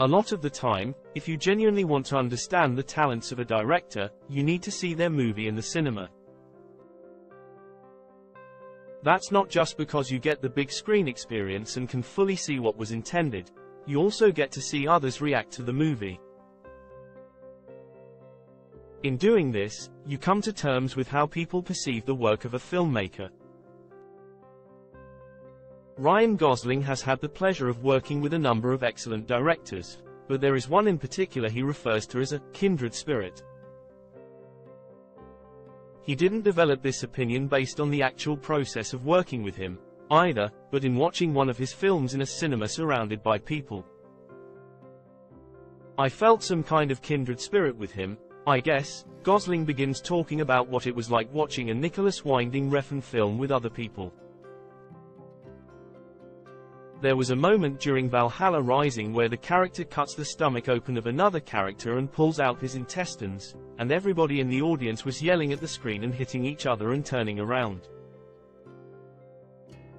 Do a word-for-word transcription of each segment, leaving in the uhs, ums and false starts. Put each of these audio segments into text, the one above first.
A lot of the time, if you genuinely want to understand the talents of a director, you need to see their movie in the cinema. That's not just because you get the big screen experience and can fully see what was intended, you also get to see others react to the movie. In doing this, you come to terms with how people perceive the work of a filmmaker. Ryan Gosling has had the pleasure of working with a number of excellent directors, but there is one in particular he refers to as a kindred spirit. He didn't develop this opinion based on the actual process of working with him, either, but in watching one of his films in a cinema surrounded by people. I felt some kind of kindred spirit with him, I guess. Gosling begins talking about what it was like watching a Nicholas Winding Refn film with other people. There was a moment during Valhalla Rising where the character cuts the stomach open of another character and pulls out his intestines, and everybody in the audience was yelling at the screen and hitting each other and turning around.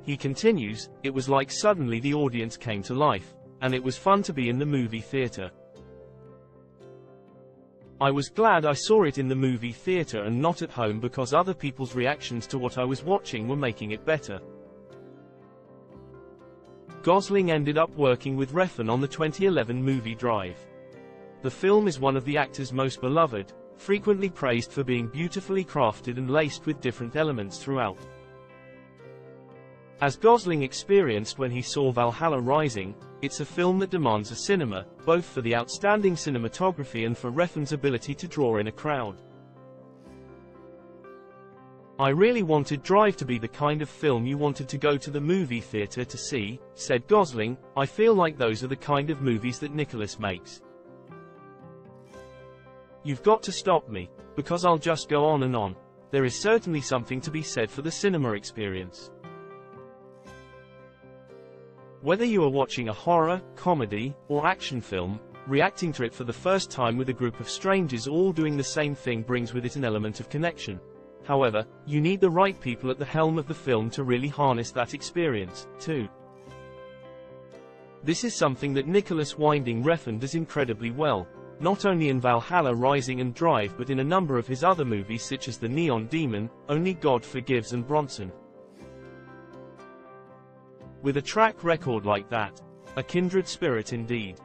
He continues, it was like suddenly the audience came to life, and it was fun to be in the movie theater. I was glad I saw it in the movie theater and not at home because other people's reactions to what I was watching were making it better. Gosling ended up working with Refn on the twenty eleven movie Drive. The film is one of the actor's most beloved, frequently praised for being beautifully crafted and laced with different elements throughout. As Gosling experienced when he saw Valhalla Rising, it's a film that demands a cinema, both for the outstanding cinematography and for Refn's ability to draw in a crowd. I really wanted Drive to be the kind of film you wanted to go to the movie theater to see, said Gosling. I feel like those are the kind of movies that Nicholas makes. You've got to stop me, because I'll just go on and on. There is certainly something to be said for the cinema experience. Whether you are watching a horror, comedy, or action film, reacting to it for the first time with a group of strangers all doing the same thing brings with it an element of connection. However, you need the right people at the helm of the film to really harness that experience, too. This is something that Nicholas Winding Refn does incredibly well, not only in Valhalla Rising and Drive but in a number of his other movies such as The Neon Demon, Only God Forgives and Bronson. With a track record like that, a kindred spirit indeed.